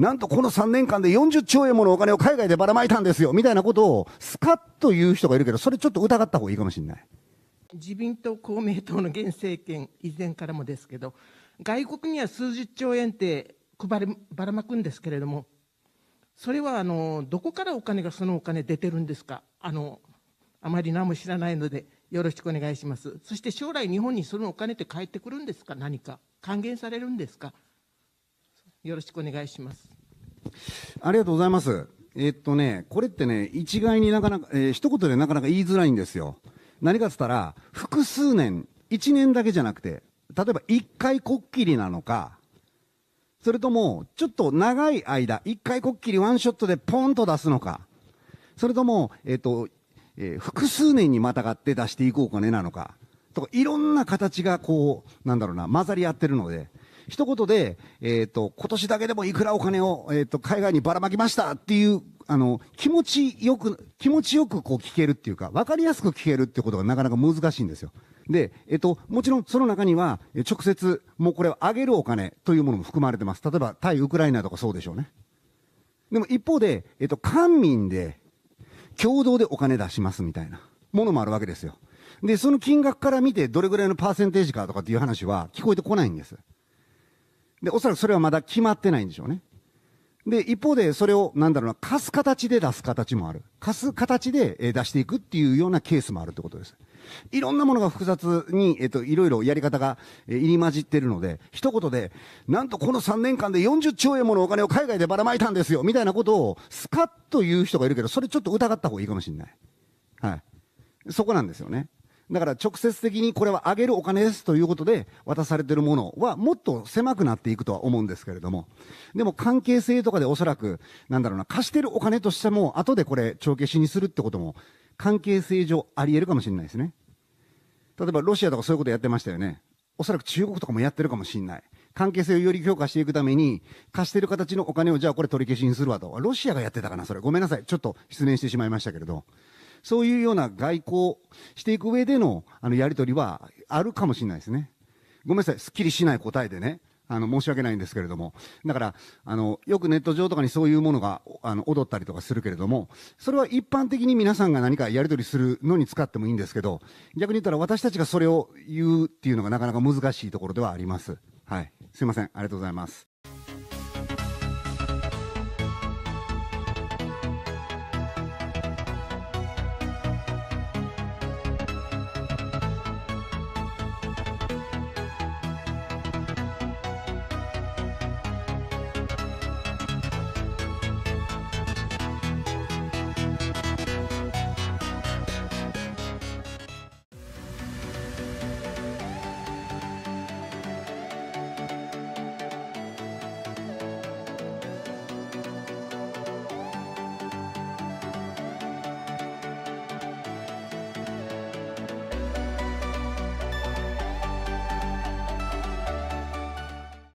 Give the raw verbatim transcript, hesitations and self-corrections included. なんとこのさんねんかんでよんじゅっちょうえんものお金を海外でばらまいたんですよ、みたいなことをスカッと言う人がいるけど、それちょっと疑った方がいいかもしれない。自民党、公明党の現政権、以前からもですけど、外国には数十兆円って配りばらまくんですけれども、それはあのどこからお金が、そのお金出てるんですか、あの、あまり何も知らないので、よろしくお願いします。そして将来、日本にそのお金って返ってくるんですか、何か、還元されるんですか。よろしくお願いします。ありがとうございます。えー、っとね、これってね、一概になかなか、えー、一言でなかなか言いづらいんですよ。何かっつったら、複数年、いちねんだけじゃなくて、例えばいっかいこっきりなのか、それとも、ちょっと長い間、いっかいこっきりワンショットでポンと出すのか、それとも、えー、っと、えー、複数年にまたがって出していこうかねなのか、とか、いろんな形がこう、なんだろうな、混ざり合ってるので、一言で、えっと、今年だけでもいくらお金を、えっと、海外にばらまきましたっていう、あの、気持ちよく、気持ちよくこう聞けるっていうか、わかりやすく聞けるってことがなかなか難しいんですよ。で、えっと、もちろんその中には、直接、もうこれを上げるお金というものも含まれてます。例えば、対ウクライナとかそうでしょうね。でも一方で、えっと、官民で、共同でお金出しますみたいなものもあるわけですよ。で、その金額から見て、どれぐらいのパーセンテージかとかっていう話は聞こえてこないんです。で、おそらくそれはまだ決まってないんでしょうね。で、一方でそれを、なんだろうな、貸す形で出す形もある。貸す形で出していくっていうようなケースもあるってことです。いろんなものが複雑に、えっと、いろいろやり方が入り混じってるので、一言で、なんとこのさんねんかんでよんじゅっちょうえんものお金を海外でばらまいたんですよ、みたいなことを、スカッと言う人がいるけど、それちょっと疑った方がいいかもしれない。はい。そこなんですよね。だから直接的にこれは上げるお金ですということで渡されているものはもっと狭くなっていくとは思うんですけれども、でも関係性とかでおそらく、なんだろうな、貸してるお金としても後でこれ帳消しにするってことも関係性上あり得るかもしれないですね。例えばロシアとかそういうことやってましたよね。おそらく中国とかもやってるかもしれない。関係性をより強化していくために貸してる形のお金をじゃあこれ取り消しにするわと。ロシアがやってたかな、それ。ごめんなさい。ちょっと失念してしまいましたけれど。そういうような外交していく上での、あの、やりとりはあるかもしれないですね。ごめんなさい。すっきりしない答えでね。あの、申し訳ないんですけれども。だから、あの、よくネット上とかにそういうものが、あの、踊ったりとかするけれども、それは一般的に皆さんが何かやりとりするのに使ってもいいんですけど、逆に言ったら私たちがそれを言うっていうのがなかなか難しいところではあります。はい。すいません。ありがとうございます。